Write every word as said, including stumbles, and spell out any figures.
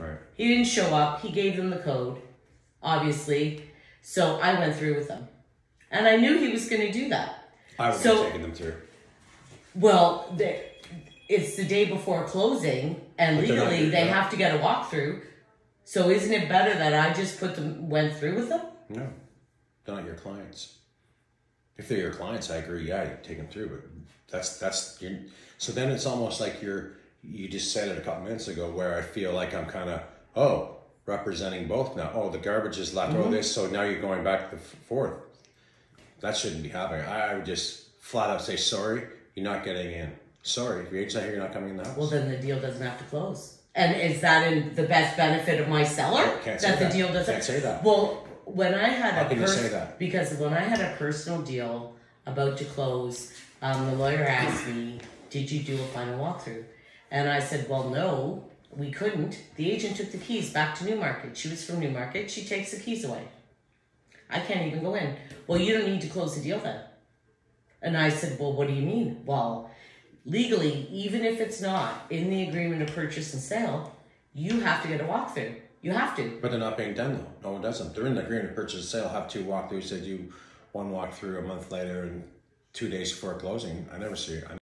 Right. He didn't show up. He gave them the code, obviously. So I went through with them. And I knew he was going to do that. I was so, taking them through. Well, they, it's the day before closing, and but legally they that. have to get a walkthrough. So isn't it better that I just put them went through with them? No, they're not your clients. If they're your clients, I agree. Yeah, you take them through, but that's that's your, so then it's almost like you're you just said it a couple minutes ago, where I feel like I'm kind of oh representing both now. Oh, the garbage is left. Mm-hmm. Oh, this. So now you're going back and forth. That shouldn't be happening. I, I would just flat out say, sorry, you're not getting in. Sorry, if your agent's not here, you're not coming in the house. Well, then the deal doesn't have to close. And is that in the best benefit of my seller? I can't say that. That the deal doesn't... I can't say that. Well, when I had How a... How can you say that? Because when I had a personal deal about to close, um, the lawyer asked me, did you do a final walkthrough? And I said, well, no, we couldn't. The agent took the keys back to Newmarket. She was from Newmarket. She takes the keys away. I can't even go in. Well, you don't need to close the deal then. And I said, well, what do you mean? Well, legally, even if it's not in the agreement of purchase and sale, you have to get a walkthrough. You have to. But they're not being done though. No one does them. They're in the agreement of purchase and sale, have two walkthroughs. They do one walkthrough a month later and two days before closing. I never see it. I